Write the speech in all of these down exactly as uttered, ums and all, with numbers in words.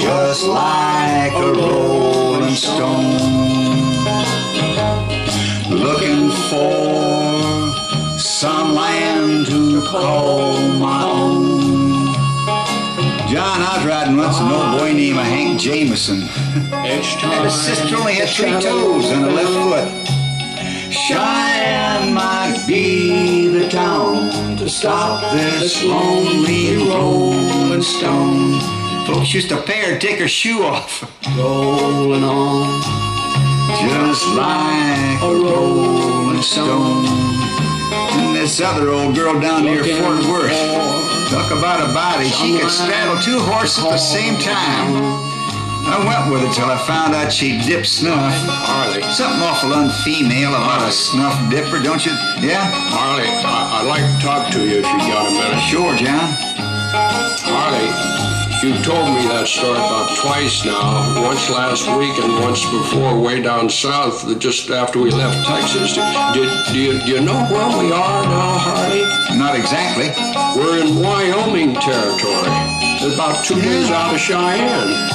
just like a rolling stone, looking for some land to call my own. John Outriding once an old boy named Hank Jamieson. And his sister only had three toes and a left foot. Cheyenne might be the town to stop this lonely rolling stone. Folks used to pay her to take her shoe off. Rolling on, just like a rolling stone. And this other old girl down near Fort Worth, talk about a body, she could straddle two horses at the same time. I went with her till I found out she dipped snuff. Harley. Something awful unfemale about a snuff dipper, don't you? Yeah? Harley, I I'd like to talk to you if you got a minute. Sure, John. Harley. You've told me that story about twice now, once last week and once before way down south, just after we left Texas. Do, do, you, do you know where we are now, Harley? Not exactly. We're in Wyoming territory, about two days out of Cheyenne.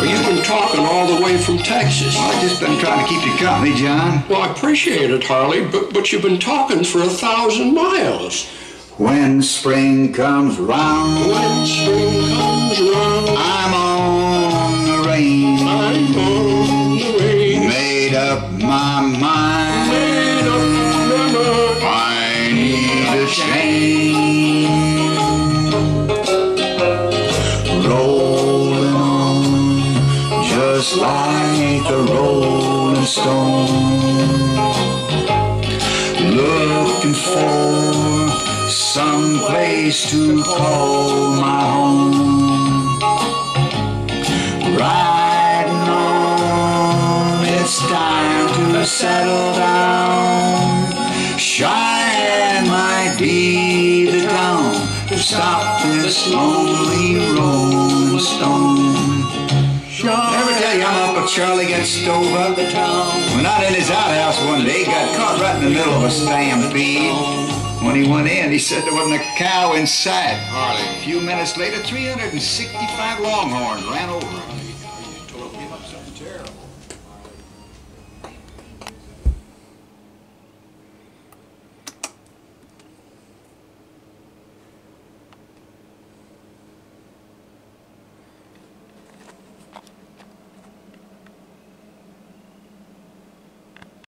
Well, you've been talking all the way from Texas. Well, I've just been trying to keep you company, John. Well, I appreciate it, Harley, but, but you've been talking for a thousand miles. When spring comes round, when spring comes round, I'm on the range. I'm on the range. Made up my mind. Made up my mind. I need a change. Rolling on, just like a rolling stone. Looking for some place to call my home. Riding on, it's time to settle down. Cheyenne might be the town to stop this lonely rolling stone. Never tell you I'm Uncle Charlie got stove up the town. When out in his outhouse one day, got caught right in the middle of a stampede. When he went in, he said there wasn't a cow inside. Harley. A few minutes later, three hundred sixty-five longhorns ran over him. He told me something terrible.